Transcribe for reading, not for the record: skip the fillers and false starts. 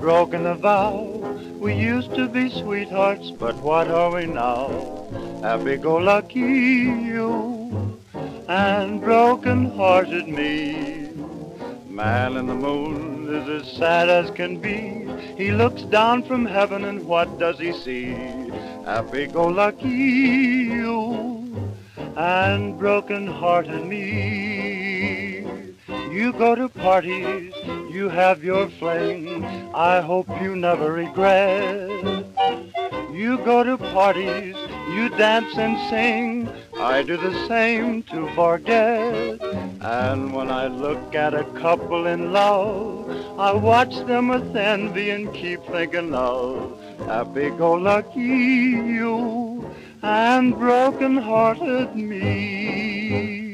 Broken a vow, we used to be sweethearts, but what are we now? Happy-go-lucky you, and broken-hearted me. Man in the moon is as sad as can be. He looks down from heaven, and what does he see? Happy-go-lucky you, and broken-hearted me. You go to parties, you have your fling, I hope you never regret. You go to parties, you dance and sing, I do the same to forget. And when I look at a couple in love, I watch them with envy and keep thinking of happy-go-lucky you and broken-hearted me.